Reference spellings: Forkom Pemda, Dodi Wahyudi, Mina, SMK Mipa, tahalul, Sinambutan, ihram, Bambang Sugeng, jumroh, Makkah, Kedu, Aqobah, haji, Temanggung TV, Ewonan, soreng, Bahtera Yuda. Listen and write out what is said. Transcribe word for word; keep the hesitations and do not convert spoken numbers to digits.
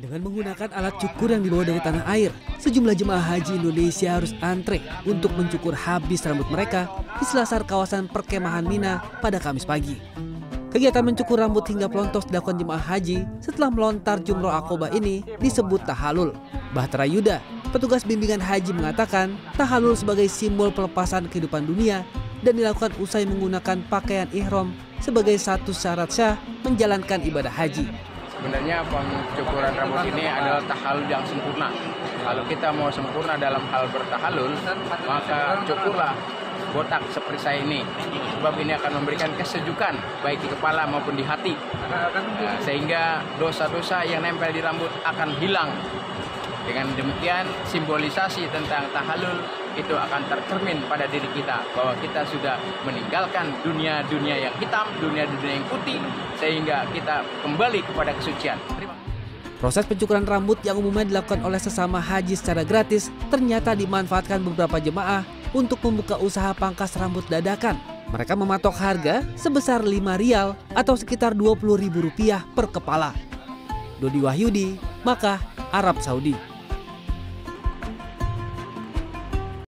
Dengan menggunakan alat cukur yang dibawa dari tanah air, sejumlah jemaah haji Indonesia harus antre untuk mencukur habis rambut mereka di selasar kawasan perkemahan Mina pada Kamis pagi. Kegiatan mencukur rambut hingga pelontos dilakukan jemaah haji setelah melontar jumroh Aqobah ini disebut tahalul. Bahtera Yuda, petugas bimbingan haji, mengatakan tahalul sebagai simbol pelepasan kehidupan dunia dan dilakukan usai menggunakan pakaian ihram sebagai satu syarat sah menjalankan ibadah haji. Sebenarnya pencukuran rambut ini adalah tahalul yang sempurna. Kalau kita mau sempurna dalam hal bertahalul, maka cukurlah botak seperti saya ini. Sebab ini akan memberikan kesejukan baik di kepala maupun di hati. Sehingga dosa-dosa yang nempel di rambut akan hilang. Dengan demikian, simbolisasi tentang tahalul itu akan tercermin pada diri kita bahwa kita sudah meninggalkan dunia-dunia yang hitam, dunia-dunia yang putih, sehingga kita kembali kepada kesucian. Proses pencukuran rambut yang umumnya dilakukan oleh sesama haji secara gratis ternyata dimanfaatkan beberapa jemaah untuk membuka usaha pangkas rambut dadakan. Mereka mematok harga sebesar lima rial atau sekitar dua puluh ribu rupiah per kepala. Dodi Wahyudi, Makkah, Arab Saudi.